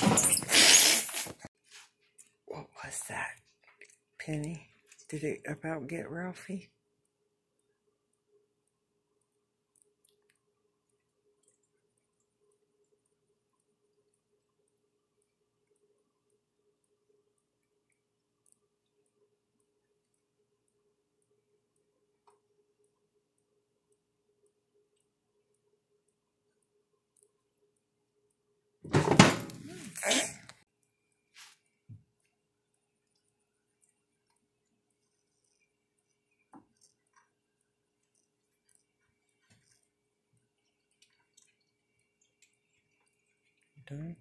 What was that, Penny? Did it about get Ralphie? Done.